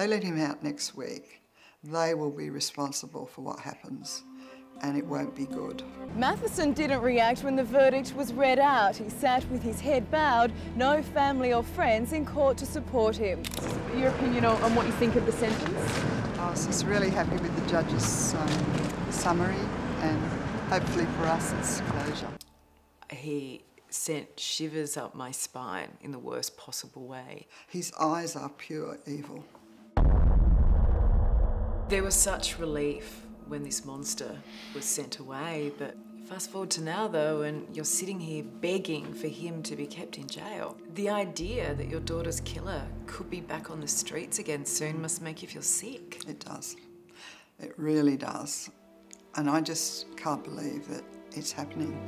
They let him out next week. They will be responsible for what happens, and it won't be good. Matheson didn't react when the verdict was read out. He sat with his head bowed, no family or friends in court to support him. Your opinion on what you think of the sentence? I was just really happy with the judge's summary, and hopefully for us it's closure. He sent shivers up my spine in the worst possible way. His eyes are pure evil. There was such relief when this monster was sent away, but fast forward to now though, and you're sitting here begging for him to be kept in jail. The idea that your daughter's killer could be back on the streets again soon must make you feel sick. It does. It really does. And I just can't believe that it's happening.